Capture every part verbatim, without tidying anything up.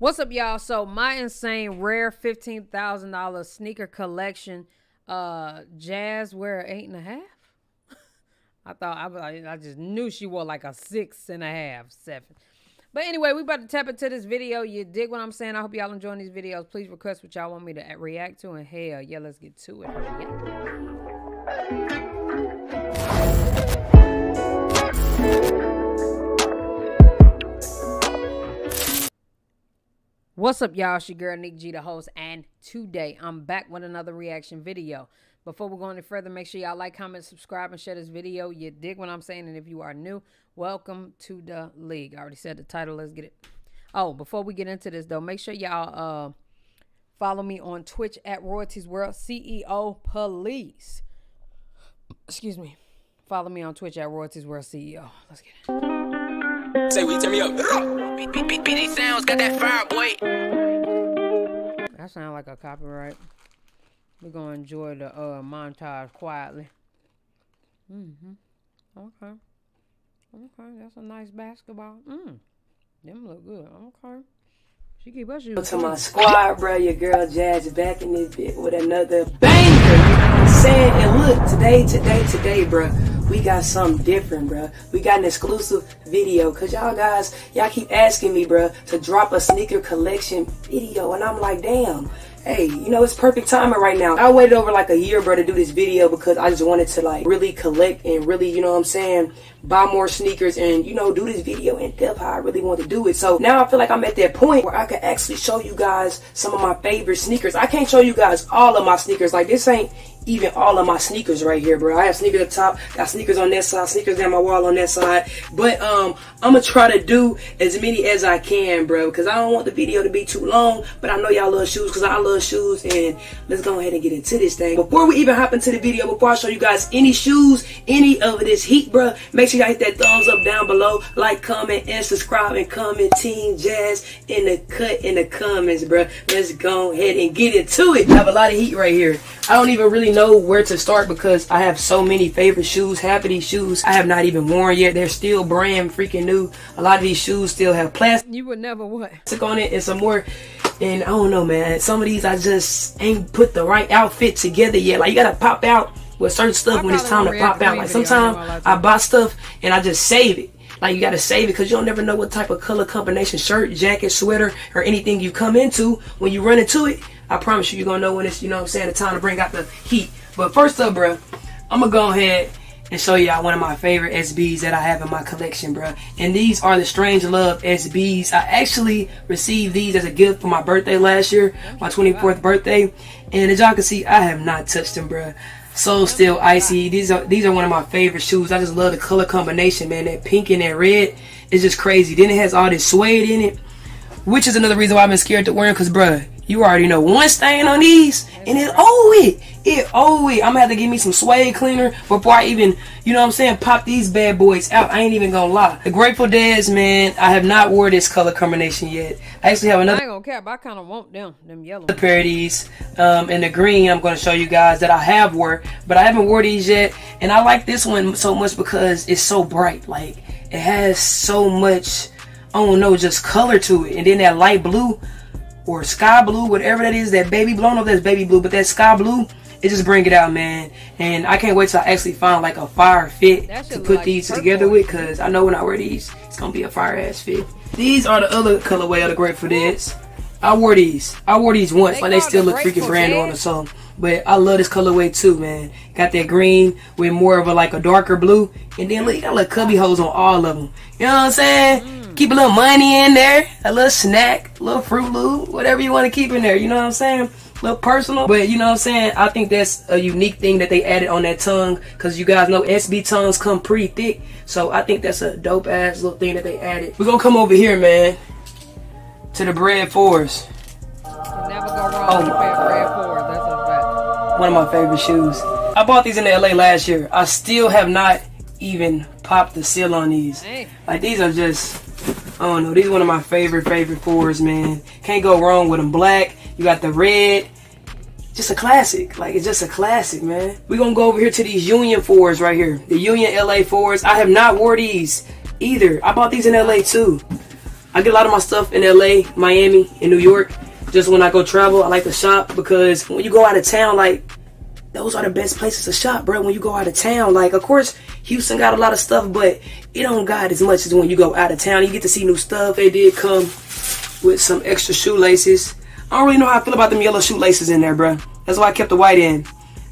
What's up, y'all? So my insane rare fifteen thousand dollar sneaker collection, uh, Jazz wear an eight and a half. I thought, I, I just knew she wore like a six and a half, seven. But anyway, we about to tap into this video. You dig what I'm saying? I hope y'all enjoying these videos. Please request what y'all want me to react to, and hell yeah, let's get to it. Yeah. What's up, y'all? It's your girl, Nick G, the host, and today I'm back with another reaction video. Before we go any further, make sure y'all like, comment, subscribe, and share this video. You dig what I'm saying? And if you are new, welcome to the league. I already said the title. Let's get it. Oh, before we get into this, though, make sure y'all uh, follow me on Twitch at Royaltys World C E O, please. Excuse me. Follow me on Twitch at Royaltys World C E O. Let's get it. Say we turn me up. Beep, beep, beep, beep, sounds got that fire, boy. That sounds like a copyright. We're gonna enjoy the uh, montage quietly. Mm-hmm. Okay. Okay, that's a nice basketball. Mm. Them look good. Okay. She keep us using. To my squad, bro, your girl Jazz is back in this bit with another banger. Said and look, today, today, today, bro. We got something different, bruh. We got an exclusive video. Cause y'all guys, y'all keep asking me, bruh, to drop a sneaker collection video. And I'm like, damn, hey, you know, it's perfect timing right now. I waited over like a year, bruh, to do this video because I just wanted to like really collect and really, you know what I'm saying, buy more sneakers and, you know, do this video in depth how I really want to do it. So now I feel like I'm at that point where I can actually show you guys some of my favorite sneakers. I can't show you guys all of my sneakers. Like, this ain't even all of my sneakers right here, bro. I have sneakers up top, got sneakers on that side, sneakers down my wall on that side. But um, I'm gonna try to do as many as I can, bro, because I don't want the video to be too long. But I know y'all love shoes, because I love shoes. And let's go ahead and get into this thing. Before we even hop into the video, before I show you guys any shoes, any of this heat, bro, make sure y'all hit that thumbs up down below, like, comment, and subscribe, and comment Team Jazz in the cut in the comments, bro. Let's go ahead and get into it. I have a lot of heat right here. I don't even really know know where to start because I have so many favorite shoes. Half of these shoes I have not even worn yet. They're still brand freaking new. A lot of these shoes still have plastic. You would never what? Took on it and some more. And I don't know, man. Some of these I just ain't put the right outfit together yet. Like, you gotta pop out with certain stuff I when it's time to pop out. Like, sometimes I buy stuff and I just save it. Like, you gotta save it because you don't never know what type of color combination shirt, jacket, sweater, or anything you come into when you run into it. I promise you, you're gonna know when it's, you know what I'm saying, the time to bring out the heat. But first up, bruh, I'm gonna go ahead and show y'all one of my favorite S Bs that I have in my collection, bruh. And these are the Strange Love S Bs. I actually received these as a gift for my birthday last year, my twenty-fourth birthday. And as y'all can see, I have not touched them, bruh. So still icy. These are these are one of my favorite shoes. I just love the color combination, man. That pink and that red is just crazy. Then it has all this suede in it, which is another reason why I've been scared to wear them, because, bruh, you already know one stain on these, and it owe it. It owe it. I'm going to have to give me some suede cleaner before I even, you know what I'm saying, pop these bad boys out. I ain't even going to lie. The Grateful Dead's, man, I have not wore this color combination yet. I actually have another. I ain't going to care, but I kind of want them, them yellow. The pair of these, um, and the green I'm going to show you guys that I have wore, but I haven't wore these yet. And I like this one so much because it's so bright. Like, it has so much, I don't know, just color to it. And then that light blue, or sky blue, whatever that is, that baby blue. I don't know if that's baby blue, but that sky blue, it just bring it out, man. And I can't wait till I actually find like a fire fit to put like these purple together with, because I know when I wear these, it's going to be a fire ass fit. These are the other colorway of the Grateful Dead's. I wore these. I wore these once, they but they still the look freaking brand new on the song. But I love this colorway too, man. Got that green with more of a like a darker blue. And then look, you got like cubby holes on all of them. You know what I'm saying? Mm. Keep a little money in there, a little snack, a little Fruit Loop, whatever you want to keep in there. You know what I'm saying? A little personal. But you know what I'm saying? I think that's a unique thing that they added on that tongue, because you guys know S B tongues come pretty thick. So I think that's a dope ass little thing that they added. We're going to come over here, man, to the Bread Fours. Never go wrong oh with that Bread Fours. That's a fact. One of my favorite shoes. I bought these in L A last year. I still have not even popped the seal on these. Hey. Like, these are just, I don't know, these are one of my favorite, favorite fours, man. Can't go wrong with them. Black, you got the red. Just a classic. Like, it's just a classic, man. We're going to go over here to these Union fours right here. The Union L A fours. I have not wore these either. I bought these in L A, too. I get a lot of my stuff in L A, Miami, and New York. Just when I go travel, I like to shop, because when you go out of town, like, those are the best places to shop, bro. When you go out of town, like, of course, Houston got a lot of stuff, but it don't got as much as when you go out of town. You get to see new stuff. They did come with some extra shoelaces. I don't really know how I feel about them yellow shoelaces in there, bro. That's why I kept the white in.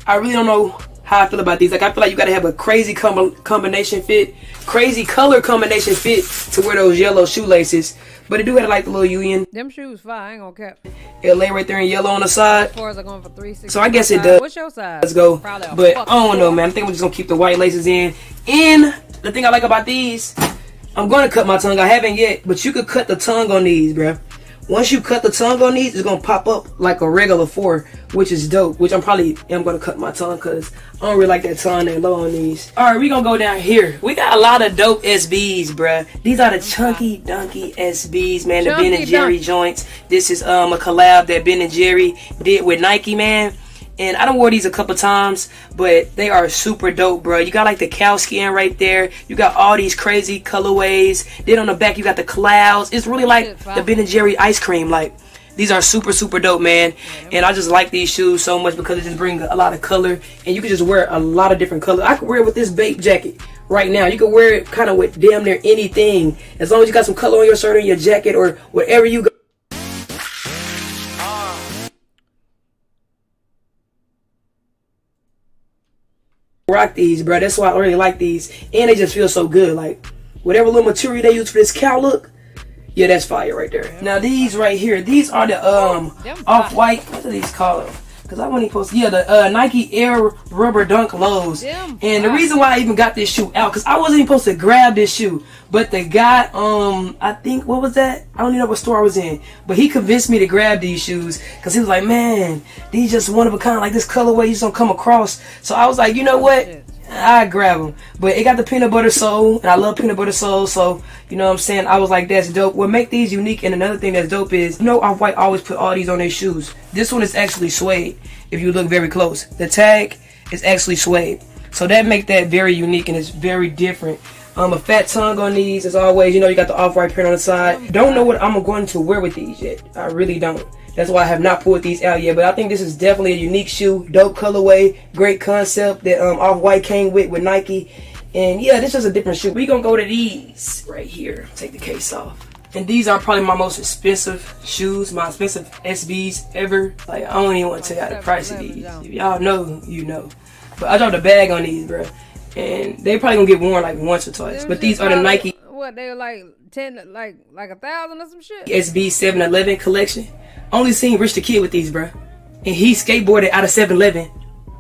I really don't know how I feel about these. Like, I feel like you gotta have a crazy com combination fit, crazy color combination fit to wear those yellow shoelaces. But I do have like the little Union. Them shoes fine, I ain't gonna cap. L A right there in yellow on the side. As far as I'm going for three sixty. So I guess it does. What's your size? Let's go. Probably but I don't know, man. I think I'm just gonna keep the white laces in. And the thing I like about these, I'm gonna cut my tongue. I haven't yet, but you could cut the tongue on these, bro. Once you cut the tongue on these, it's gonna pop up like a regular four, which is dope. Which I'm probably am gonna cut my tongue, cause I don't really like that tongue that low on these. All right, we gonna go down here. We got a lot of dope S Bs, bruh. These are the Chunky Donkey S Bs, man. The Ben and Jerry joints. This is um a collab that Ben and Jerry did with Nike, man. And I done wore these a couple times, but they are super dope, bro. You got like the cow skin right there. You got all these crazy colorways. Then on the back, you got the clouds. It's really like the Ben and Jerry ice cream. Like, these are super, super dope, man. And I just like these shoes so much because it just brings a lot of color. And you can just wear a lot of different colors. I could wear it with this vape jacket right now. You can wear it kind of with damn near anything. As long as you got some color on your shirt or your jacket or whatever you go. Rock these, bro. That's why I really like these, and they just feel so good. Like, whatever little material they use for this cow look, yeah, that's fire right there. Now these right here, these are the um Off White. What are these called? Cause I wasn't supposed to. Yeah, the uh, Nike Air Rubber Dunk Lows. And the reason why I even got this shoe out, cause I wasn't even supposed to grab this shoe, but the guy, um, I think what was that? I don't even know what store I was in, but he convinced me to grab these shoes, cause he was like, man, these just one of a kind. Like, this colorway you just don't come across. So I was like, you know what? I grab them. But it got the peanut butter sole, and I love peanut butter sole, so you know what I'm saying, I was like, that's dope. What make these unique, and another thing that's dope is, you know, Off-White always put all these on their shoes. This one is actually suede. If you look very close, the tag is actually suede, so that make that very unique, and it's very different. Um, a fat tongue on these, as always. You know, you got the Off-White print on the side. Don't know what I'm going to wear with these yet. I really don't. That's why I have not pulled these out yet. But I think this is definitely a unique shoe. Dope colorway. Great concept that um, Off-White came with with Nike. And yeah, this is a different shoe. We're going to go to these right here. Take the case off. And these are probably my most expensive shoes, my expensive S Bs ever. Like, I don't even want to tell y'all the price of these. If y'all know, you know. But I dropped a bag on these, bro. And they probably gonna get worn like once or twice. But these are the Nike. What, they were like ten, like like a thousand or some shit. S B seven eleven collection. Only seen Rich the Kid with these, bro. And he skateboarded out of seven eleven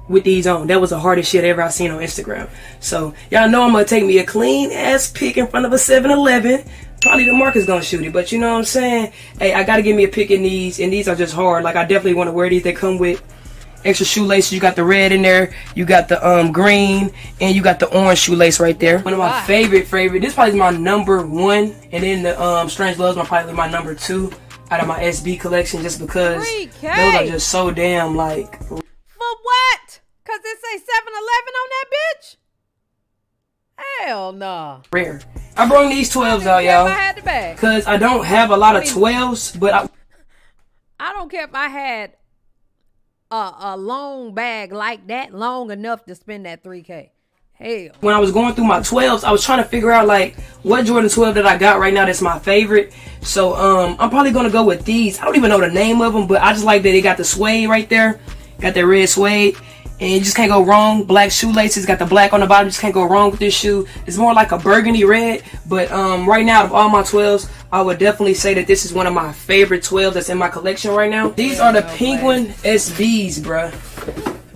with these on. That was the hardest shit ever I seen on Instagram. So y'all know I'm gonna take me a clean ass pic in front of a seven eleven. Probably the marker's gonna shoot it, but you know what I'm saying. Hey, I gotta give me a pic in these, and these are just hard. Like, I definitely want to wear these. They come with extra shoelaces. You got the red in there, you got the um green, and you got the orange shoelace right there. One of my favorite favorite this probably is my number one, and then the um Strange Love is my probably my number two out of my S B collection, just because those are just so damn, like, for what? Cause it say seven eleven on that bitch. Hell nah. Rare. I brought these twelves out, y'all, cause I don't have a lot of twelves, but I I don't care if I had Uh, a long bag like that, long enough to spend that three K. Hell, when I was going through my twelves, I was trying to figure out like what Jordan twelve that I got right now that's my favorite. So um I'm probably gonna go with these. I don't even know the name of them, but I just like that they got the suede right there, got that red suede, and you just can't go wrong. Black shoelaces, got the black on the bottom. You just can't go wrong with this shoe. It's more like a burgundy red, but um right now, out of all my twelves, I would definitely say that this is one of my favorite twelves that's in my collection right now. These are the Penguin S Bs, bruh.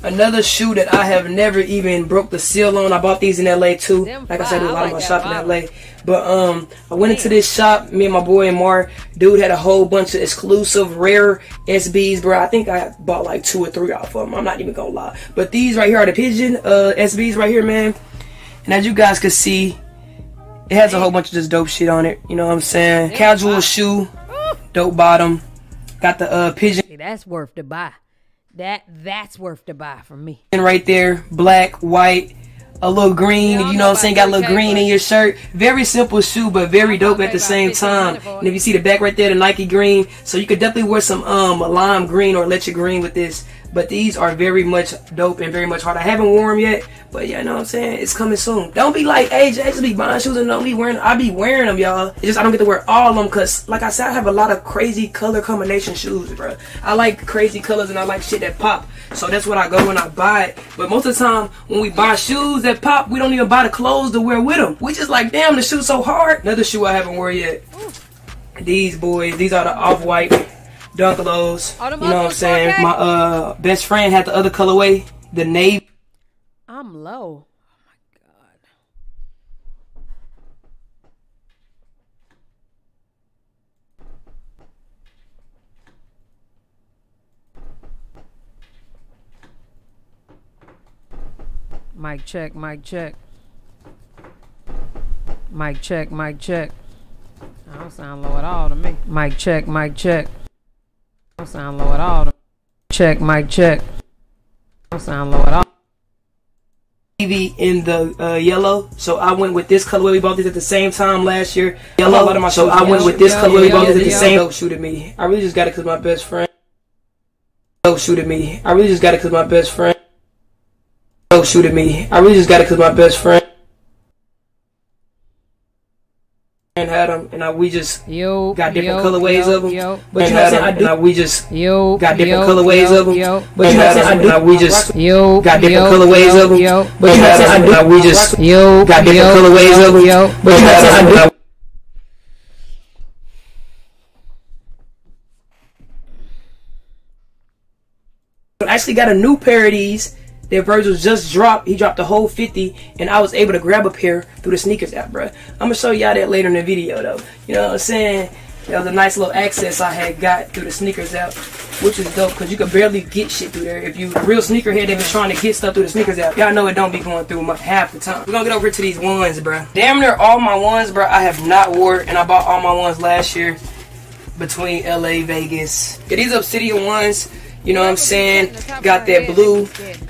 Another shoe that I have never even broke the seal on. I bought these in L A too. Like I said, I did a lot of my shop in L A. But um, I went into this shop, me and my boy Amar. Dude had a whole bunch of exclusive rare S Bs, bro. I think I bought like two or three off of them. I'm not even gonna lie. But these right here are the Pigeon uh, S Bs right here, man. And as you guys can see, it has a whole bunch of just dope shit on it. You know what I'm saying? Casual shoe, dope bottom. Got the uh, Pigeon. Hey, that's worth the buy. That that's worth the buy for me. And right there, black, white, a little green, you know what I'm saying, got a little green in your shirt. Very simple shoe, but very dope at the same time. And if you see the back right there, the Nike green. So you could definitely wear some um lime green or electric green with this. But these are very much dope and very much hard. I haven't worn them yet, but yeah, you know what I'm saying? It's coming soon. Don't be like, hey, Jay, just be buying shoes and don't be wearing them. I be wearing them, y'all. It's just I don't get to wear all of them because, like I said, I have a lot of crazy color combination shoes, bro. I like crazy colors and I like shit that pop. So that's what I go when I buy it. But most of the time, when we buy shoes that pop, we don't even buy the clothes to wear with them. We just like, damn, the shoe's so hard. Another shoe I haven't worn yet. These boys, these are the Off-White Dunk Lows. You know what I'm saying? Okay. My uh best friend had the other colorway, the navy. I'm low. Oh my god. Mic check, mic check. Mic check, mic check. I don't sound low at all to me. Mic check, mic check. Don't sound low at all. Check, mic check. Don't sound low at all. T V in the uh, yellow, so I went with this colorway. We bought this at the same time last year. Yellow, oh, my so I went with this colorway. We bought this at the same. Dope shoot at me. I really just got it because my best friend. Dope shoot at me. I really just got it because my best friend. Dope shoot at me. I really just got it because my best friend. Had them, and I, we just yo, got different yo, colorways yo, of them. Yo, but you know what I'm saying? I we just yo, got different yo, colorways yo, of them. Yo, but you know what I'm saying? I we just yo, got different yo, colorways yo, of them. Yo, but you know what I'm saying? We just yo, got different yo, colorways yo, of them. Yo, but you know what I'm saying? I actually got a new pair of these that Virgil just dropped. He dropped the whole fifty, and I was able to grab a pair through the Sneakers app, bruh. I'm gonna show y'all that later in the video, though. You know what I'm saying? That was a nice little access I had got through the Sneakers app, which was dope, because you could barely get shit through there. If you a real sneakerhead, they been trying to get stuff through the Sneakers app. Y'all know it don't be going through much half the time. We're gonna get over to these ones, bruh. Damn near all my ones, bruh, I have not wore, and I bought all my ones last year between L A, Vegas. Get these Obsidian ones. You know what I'm saying? Got that blue.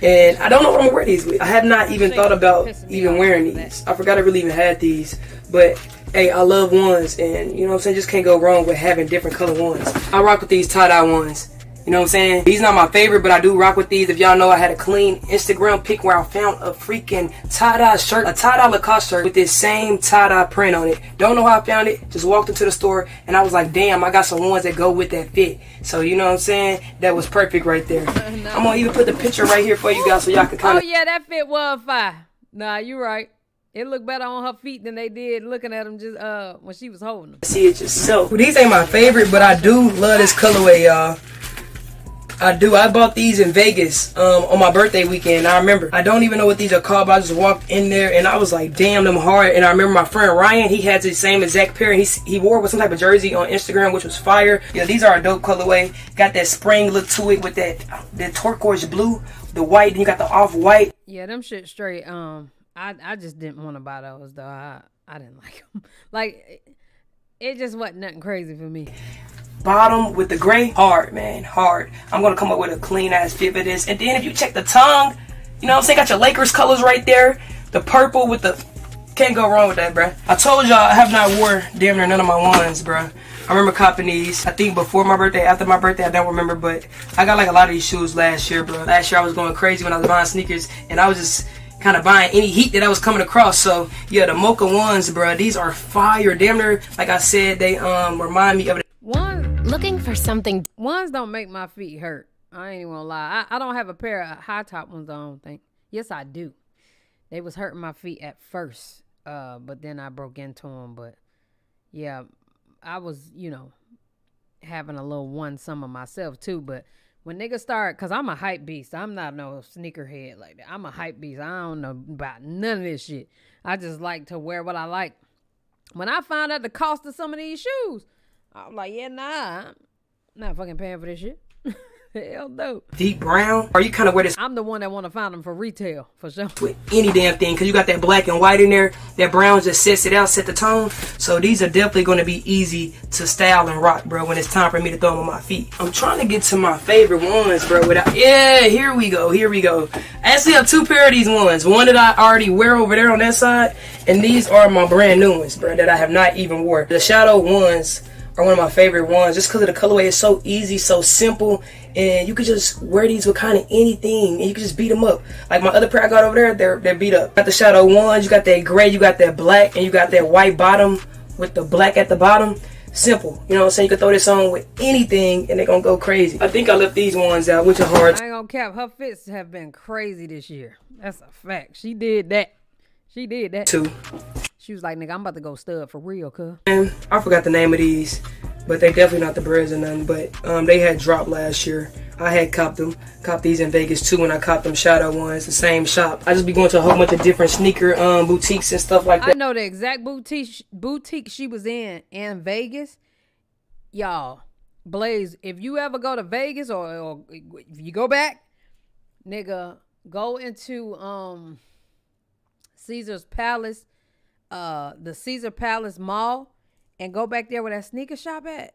And I don't know what I'm gonna wear these with. I have not even thought about even wearing these. I forgot I really even had these. But hey, I love ones, and you know what I'm saying? Just can't go wrong with having different color ones. I rock with these tie-dye ones. You know what I'm saying? These not my favorite, but I do rock with these. If y'all know, I had a clean Instagram pic where I found a freaking tie-dye shirt, a tie-dye Lacoste shirt with this same tie-dye print on it. Don't know how I found it. Just walked into the store, and I was like, damn, I got some ones that go with that fit. So, you know what I'm saying? That was perfect right there. No. I'm going to even put the picture right here for you guys so y'all can kind of... Oh, yeah, that fit was fine. Nah, you're right. It looked better on her feet than they did looking at them just uh when she was holding them. See it yourself. Well, these ain't my favorite, but I do love this colorway, y'all. I do. I bought these in Vegas um, on my birthday weekend. I remember. I don't even know what these are called, but I just walked in there and I was like, damn, them hard. And I remember my friend Ryan, he had the same exact pair. He, he wore it with some type of jersey on Instagram, which was fire. Yeah, these are a dope colorway. Got that spring look to it with that, that turquoise blue, the white, and you got the off-white. Yeah, them shit straight. Um, I, I just didn't want to buy those, though. I, I didn't like them. Like, it just wasn't nothing crazy for me. Bottom with the gray, hard, man, hard. I'm gonna come up with a clean ass fit for this. And then if you check the tongue, you know what I'm saying, got your Lakers colors right there, the purple with the, can't go wrong with that, bruh. I told y'all I have not wore damn near none of my ones, bruh. I remember copping these, I think before my birthday, after my birthday, I don't remember, but I got like a lot of these shoes last year, bruh. Last year I was going crazy when I was buying sneakers, and I was just kind of buying any heat that I was coming across. So yeah, the mocha ones, bruh, these are fire. Damn near, like I said, they um remind me of the One, looking for something. Ones don't make my feet hurt. I ain't even gonna lie. I, I don't have a pair of high top ones, I don't think. Yes, I do. They was hurting my feet at first, uh, but then I broke into them. But yeah, I was, you know, having a little one summer myself too. But when niggas start, because I'm a hype beast. I'm not no sneakerhead like that. I'm a hype beast. I don't know about none of this shit. I just like to wear what I like. When I found out the cost of some of these shoes, I'm like, yeah, nah, I'm not fucking paying for this shit. Hell no. Deep brown? Are you kind of wear this? I'm the one that want to find them for retail, for sure. With any damn thing, because you got that black and white in there. That brown just sets it out, set the tone. So these are definitely going to be easy to style and rock, bro, when it's time for me to throw them on my feet. I'm trying to get to my favorite ones, bro, without... Yeah, here we go, here we go. I actually have two pair of these ones. One that I already wear over there on that side, and these are my brand new ones, bro, that I have not even wore. The Shadow ones are one of my favorite ones just because of the colorway is so easy, so simple, and you could just wear these with kind of anything and you could just beat them up. Like my other pair I got over there, they're, they're beat up. Got the Shadow ones, you got that gray, you got that black, and you got that white bottom with the black at the bottom. Simple, you know what I'm saying? You can throw this on with anything and they're gonna go crazy. I think I left these ones out, which are hard. I ain't gonna cap, her fits have been crazy this year. That's a fact. She did that. She did that. Two. She was like, nigga, I'm about to go stud for real, cuz. And I forgot the name of these, but they definitely not the breads or nothing, but um, they had dropped last year. I had copped them. Copped these in Vegas too, and I copped them Shadow ones, the same shop. I just be going to a whole bunch of different sneaker um, boutiques and stuff like that. I know the exact boutique, boutique she was in in Vegas. Y'all, Blaze, if you ever go to Vegas or, or if you go back, nigga, go into um, Caesar's Palace. Uh, the Caesar Palace Mall, and go back there where that sneaker shop at.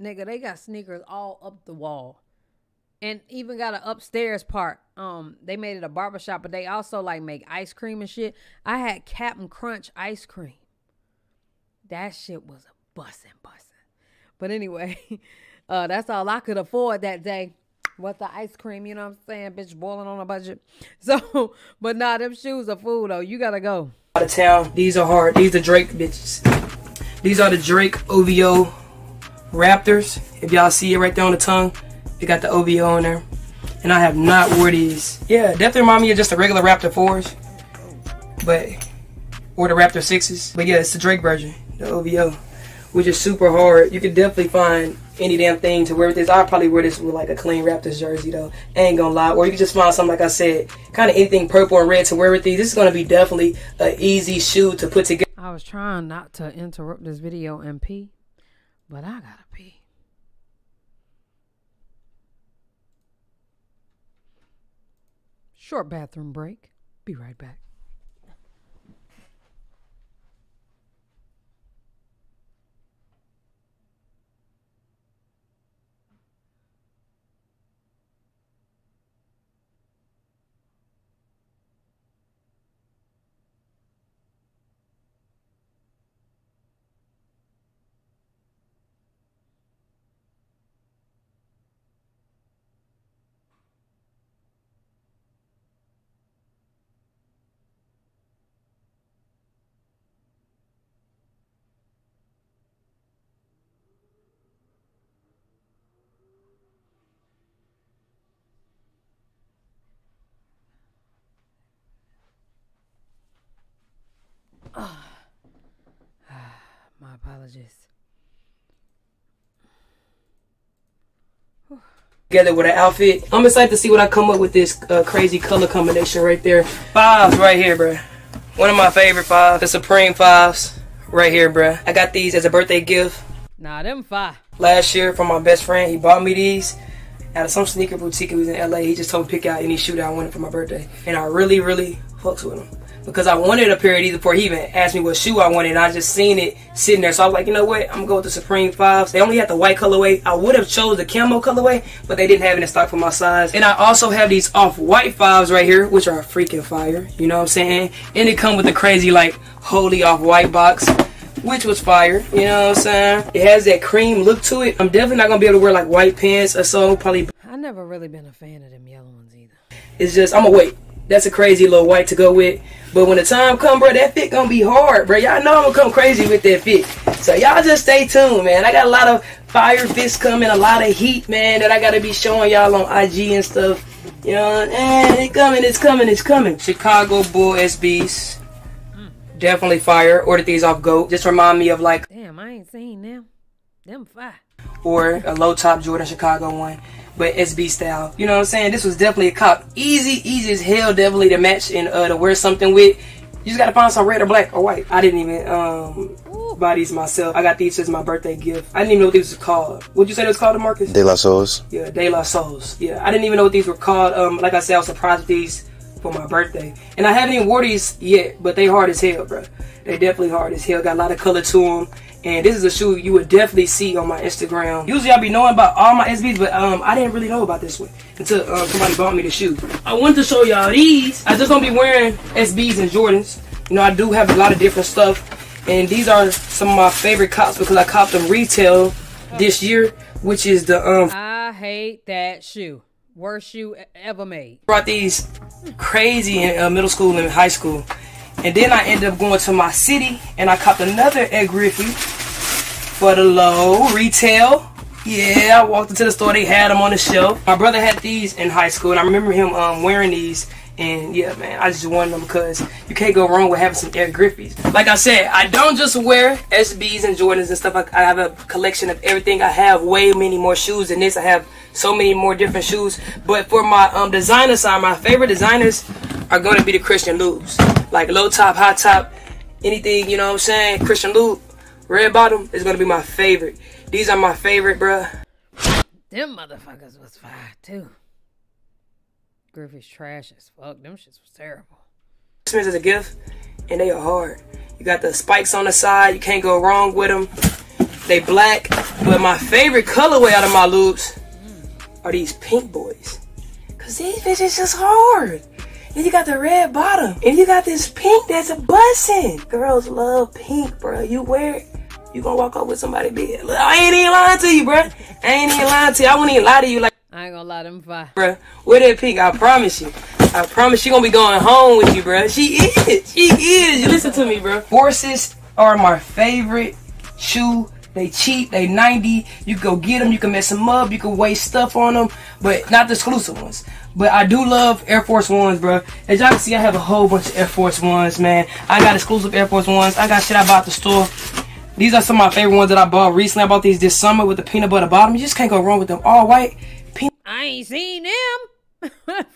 Nigga, they got sneakers all up the wall, and even got an upstairs part. Um, they made it a barbershop, but they also like make ice cream and shit. I had Captain Crunch ice cream. That shit was a bussin' bussin'. But anyway, uh, that's all I could afford that day. What's the ice cream, you know what I'm saying? Bitch, boiling on a budget. So, but nah, them shoes are fool though. You gotta go. Out of town. These are hard. These are Drake bitches. These are the Drake O V O Raptors. If y'all see it right there on the tongue, they got the O V O on there. And I have not wore these. Yeah, definitely remind me of just the regular Raptor fours. But, or the Raptor sixes. But yeah, it's the Drake version, the O V O, which is super hard. You can definitely find any damn thing to wear with this. I'll probably wear this with like a clean Raptors jersey though. I ain't gonna lie. Or you can just find something, like I said, kind of anything purple and red to wear with these. This is gonna be definitely an easy shoe to put together. I was trying not to interrupt this video and pee, but I gotta pee. Short bathroom break. Be right back. My apologies. Whew. Together with an outfit. I'm excited to see what I come up with this uh, crazy color combination right there. Fives right here, bruh. One of my favorite fives. The Supreme Fives right here, bruh. I got these as a birthday gift. Nah, them five. Last year from my best friend, he bought me these out of some sneaker boutique. He was in L A. He just told me to pick out any shoe that I wanted for my birthday. And I really, really fucks with them. Because I wanted a pair of these before he even asked me what shoe I wanted, and I just seen it sitting there. So I was like, you know what? I'm going to go with the Supreme Fives. They only had the white colorway. I would have chose the camo colorway, but they didn't have it in stock for my size. And I also have these Off White Fives right here, which are freaking fire. You know what I'm saying? And they come with the crazy, like, holy Off White box, which was fire. You know what I'm saying? It has that cream look to it. I'm definitely not going to be able to wear, like, white pants or so. Probably. I've never really been a fan of them yellow ones either. It's just, I'm going to wait. That's a crazy little white to go with. But when the time come, bro, that fit gonna be hard, bro. Y'all know I'm gonna come crazy with that fit. So y'all just stay tuned, man. I got a lot of fire fits coming, a lot of heat, man, that I gotta be showing y'all on I G and stuff. You know, and it's coming, it's coming, it's coming. Chicago Bull S Bs. Mm. Definitely fire. Ordered these off GOAT. Just remind me of like... Damn, I ain't seen them. Them fire. Or a low top Jordan Chicago one. But S B style, you know what I'm saying? This was definitely a cop. Easy, easy as hell, definitely to match and uh, to wear something with. You just gotta find some red or black or white. I didn't even um, both bodies myself. I got these as my birthday gift. I didn't even know what these were called. What'd you say it was called, Marcus? De La Souls. Yeah, De La Souls. Yeah, I didn't even know what these were called. Um, like I said, I was surprised with these for my birthday. And I haven't even wore these yet, but they hard as hell, bro. They definitely hard as hell. Got a lot of color to them. And this is a shoe you would definitely see on my Instagram. Usually I be knowing about all my S Bs, but um, I didn't really know about this one until um, somebody bought me the shoe. I wanted to show y'all these. I just gonna be wearing S Bs and Jordans. You know, I do have a lot of different stuff. And these are some of my favorite cops because I copped them retail this year, which is the... um. I hate that shoe. Worst shoe ever made. Brought these crazy in uh, middle school and high school. And then I ended up going to my city and I copped another Air Griffey for the low retail. Yeah, I walked into the store, they had them on the shelf. My brother had these in high school and I remember him um, wearing these. And yeah, man, I just wanted them because you can't go wrong with having some Air Griffies. Like I said, I don't just wear S Bs and Jordans and stuff. I, I have a collection of everything. I have way many more shoes than this. I have so many more different shoes. But for my um, designer side, my favorite designers are going to be the Christian Loubs. Like low top, high top, anything, you know what I'm saying? Christian Loub, red bottom is going to be my favorite. These are my favorite, bruh. Them motherfuckers was fire, too. Griffey's trash as fuck. Them shits was terrible. Christmas is a gift, and they are hard. You got the spikes on the side. You can't go wrong with them. They black. But my favorite colorway out of my loops are these pink boys. Because these bitches just hard. And you got the red bottom. And you got this pink that's a bussin'. Girls love pink, bro. You wear it, you gonna walk up with somebody big. I ain't even lying to you, bro. I ain't even lying to you. I wouldn't even lie to you like... I ain't gonna lie to them five. Bruh, wear that pink, I promise you. I promise she gonna be going home with you, bruh. She is, she is. You listen to me, bruh. Forces are my favorite shoe. They cheap, they ninety. You go get them, you can mess them up, you can waste stuff on them, but not the exclusive ones. But I do love Air Force Ones, bruh. As y'all can see, I have a whole bunch of Air Force Ones, man. I got exclusive Air Force Ones. I got shit I bought at the store. These are some of my favorite ones that I bought recently. I bought these this summer with the peanut butter bottom. You just can't go wrong with them. All white. I ain't seen them.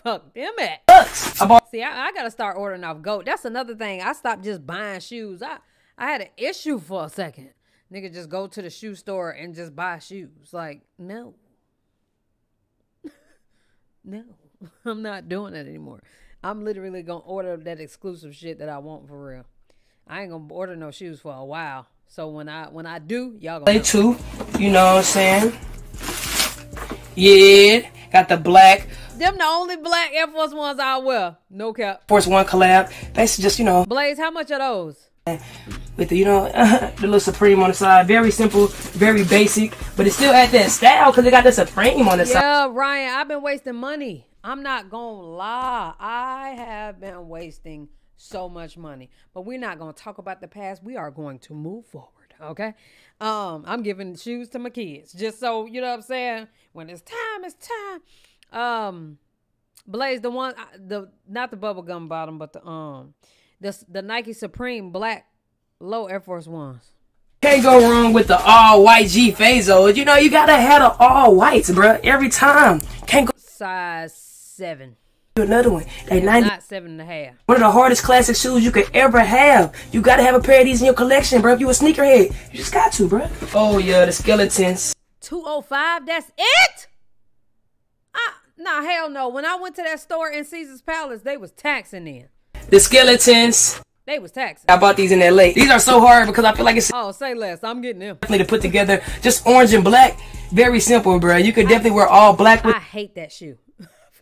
Fuck them at. See, I, I gotta start ordering off GOAT. That's another thing. I stopped just buying shoes. I, I had an issue for a second. Nigga, just go to the shoe store and just buy shoes. Like, no. No. I'm not doing that anymore. I'm literally gonna order that exclusive shit that I want for real. I ain't gonna order no shoes for a while. So when I when I do, y'all gonna play too. You know what I'm saying? Yeah, got the black. Them the only black Air Force Ones I wear. No cap. Force One collab. Basically just, you know. Blaze, how much are those? With the, you know, the little Supreme on the side. Very simple, very basic. But it still had that style because it got the Supreme on the yeah, side. Yeah, Ryan, I've been wasting money. I'm not going to lie. I have been wasting so much money. But we're not going to talk about the past. We are going to move forward. Okay, um, I'm giving shoes to my kids just so you know what I'm saying. When it's time, it's time. Um, Blaze, the one, the not the bubblegum bottom, but the um, the the Nike Supreme black low Air Force Ones. Can't go wrong with the all white G Fazos. You know you gotta have the all whites, bro. Every time. Can't go size seven. Another one. They not seven and a half. One of the hardest classic shoes you could ever have. You gotta have a pair of these in your collection, bro. If you a sneakerhead, you just got to, bro. Oh yeah, the skeletons. two oh five. That's it. I, nah, hell no. When I went to that store in Caesar's Palace, they was taxing in. The skeletons. They was taxing. I bought these in L A. These are so hard because I feel like it's. Oh, say less. I'm getting them. Definitely to put together, just orange and black. Very simple, bro. You could I, definitely wear all black. With I hate that shoe.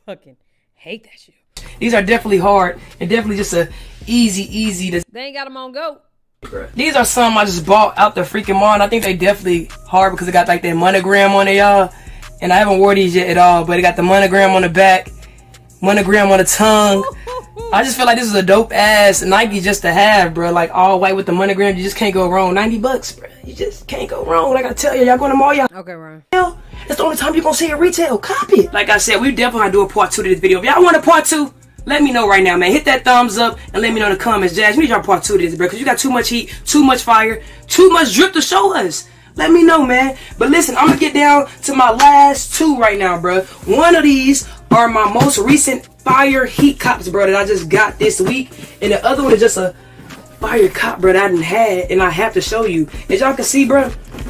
Fucking. Hate that shit. These are definitely hard and definitely just a easy, easy to. They ain't got them on GOAT. These are some I just bought out the freaking mall. And I think they definitely hard because it got like that monogram on it, y'all. And I haven't wore these yet at all, but it got the monogram on the back, monogram on the tongue. I just feel like this is a dope ass Nike just to have, bro. Like all white with the monogram, you just can't go wrong. Ninety bucks, bro. You just can't go wrong. Like I tell you, y'all going to mall, y'all. Okay, Ryan. That's the only time you're going to see it retail. Copy it. Like I said, we definitely going to do a part two to this video. If y'all want a part two, let me know right now, man. Hit that thumbs up and let me know in the comments. Jazz, we need y'all part two to this, bro, because you got too much heat, too much fire, too much drip to show us. Let me know, man. But listen, I'm going to get down to my last two right now, bro. One of these are my most recent fire heat cops, bro, that I just got this week. And the other one is just a fire cop, bro, that I didn't had, and I have to show you. As y'all can see, bro,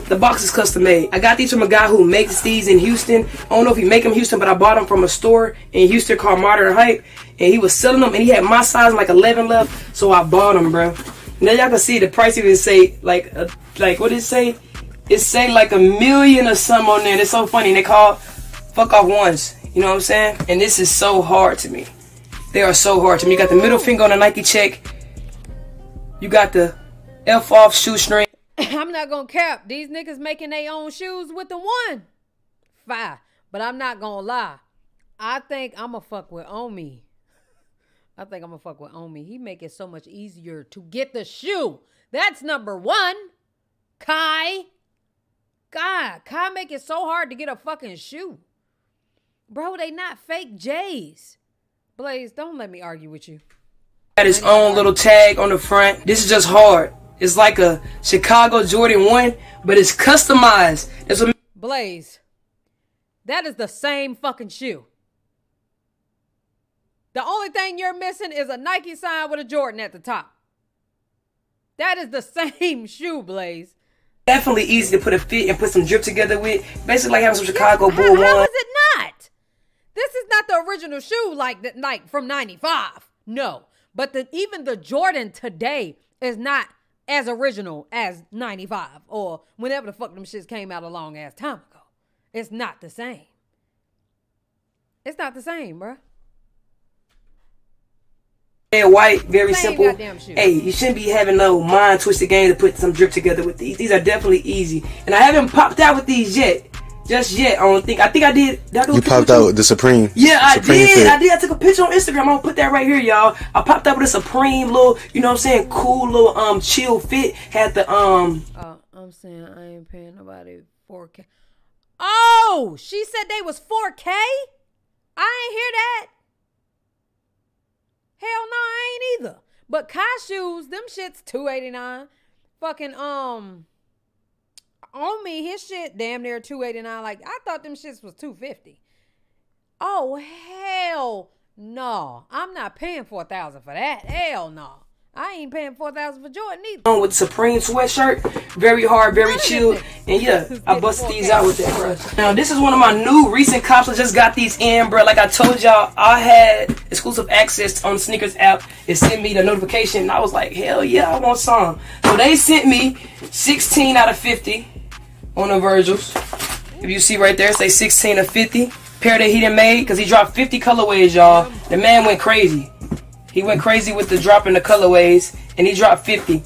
the box is custom made. I got these from a guy who makes these in Houston. I don't know if he make them in Houston, but I bought them from a store in Houston called Modern Hype, and he was selling them, and he had my size like eleven left, so I bought them, bro. Now y'all can see the price even say like uh, like what did it say? It say like a million or something on there. And it's so funny. And they call fuck off ones. You know what I'm saying? And this is so hard to me. They are so hard to me. You got the middle finger on the Nike check. You got the F off shoestring. I'm not gonna cap. These niggas making their own shoes with the one. Five. But I'm not gonna lie. I think I'ma fuck with Omi. I think I'ma fuck with Omi. He make it so much easier to get the shoe. That's number one. Kai. God, Kai make it so hard to get a fucking shoe. Bro, they not fake J's. Blaze, don't let me argue with you. Got his own little tag on the front. This is just hard. It's like a Chicago Jordan one, but it's customized. It's a Blaze, that is the same fucking shoe. The only thing you're missing is a Nike sign with a Jordan at the top. That is the same shoe, Blaze. Definitely easy to put a fit and put some drip together with. Basically like having some Chicago Bull one. How is it not? This is not the original shoe like the, like from ninety-five. No. But the, even the Jordan today is not as original as ninety-five or whenever the fuck them shits came out a long ass time ago. It's not the same. It's not the same, bruh. And white, very simple. Hey, you shouldn't be having no mind twisted game to put some drip together with these. These are definitely easy, and I haven't popped out with these yet, just yet. I don't think. I think I did. did I do you popped out with the Supreme. Yeah, I Supreme did. Fit. I did. I took a picture on Instagram. I'm gonna put that right here, y'all. I popped out with a Supreme little, you know what I'm saying, cool little um chill fit. Had the um. Uh, I'm saying I ain't paying nobody four K. Oh, she said they was four K. I ain't hear that. Hell no, I ain't either. But Kai shoes, them shit's two eighty-nine. Fucking, um, on me, his shit damn near two eighty-nine. Like, I thought them shits was two fifty. Oh, hell no. I'm not paying four thousand for that. Hell no. I ain't paying four thousand for Jordan either. With Supreme sweatshirt, very hard, very chill. And yeah, I busted these out with that, bro. Now, this is one of my new recent cops. I just got these in, bro. Like I told y'all, I had exclusive access on Sneakers app. It sent me the notification, and I was like, hell yeah, I want some. So they sent me sixteen out of fifty on the Virgils. If you see right there, say sixteen of fifty. Pair that he done made, because he dropped fifty colorways, y'all. The man went crazy. He went crazy with the drop in the colorways, and he dropped fifty.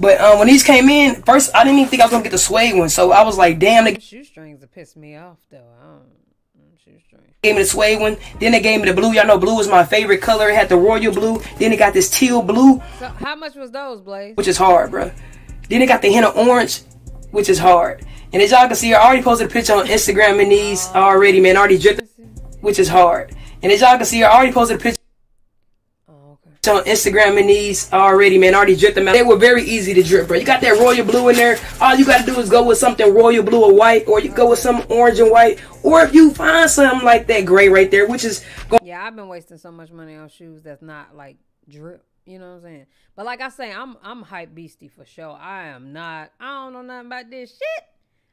But um, when these came in, first, I didn't even think I was going to get the suede one. So I was like, damn. They shoestrings that pissed me off, though. I don't shoestrings. Gave me the suede one. Then they gave me the blue. Y'all know blue is my favorite color. It had the royal blue. Then it got this teal blue. So how much was those, Blaze? Which is hard, bro. Then it got the hint of orange, which is hard. And as y'all can see, I already posted a picture on Instagram in these uh, already, man. I already dripped, which is hard. And as y'all can see, I already posted a picture on Instagram and these already, man. I already dripped them out. They were very easy to drip, bro. You got that royal blue in there. All you got to do is go with something royal blue or white, or you go with some orange and white, or if you find something like that gray right there, which is going. Yeah, I've been wasting so much money on shoes that's not like drip. You know what I'm saying? But like I say, I'm I'm hype beastie for sure. I am not. I don't know nothing about this shit.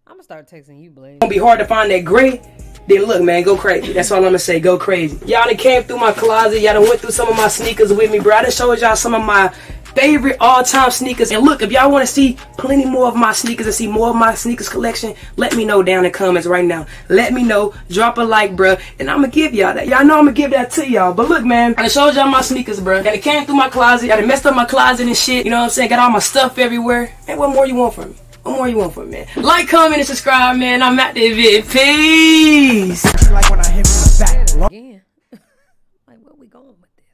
I'm gonna start texting you, Blaze. It's gonna be hard to find that gray. Then look, man, go crazy. That's all I'm gonna say. Go crazy. Y'all done came through my closet. Y'all done went through some of my sneakers with me, bro. I done showed y'all some of my favorite all-time sneakers. And look, if y'all want to see plenty more of my sneakers and see more of my sneakers collection, let me know down in the comments right now. Let me know. Drop a like, bro. And I'm gonna give y'all that. Y'all know I'm gonna give that to y'all. But look, man, I done showed y'all my sneakers, bro. I done came through my closet. I done messed up my closet and shit. You know what I'm saying? Got all my stuff everywhere. Man, what more you want from me? What more you want from it, man? Like, comment, and subscribe, man. I'm at the event. Peace. Like when I hit the back. Again. Like, where we going with this?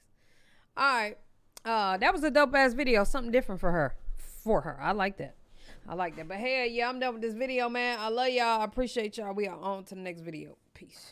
All right. Uh, that was a dope-ass video. Something different for her. For her. I like that. I like that. But, hey, yeah, I'm done with this video, man. I love y'all. I appreciate y'all. We are on to the next video. Peace.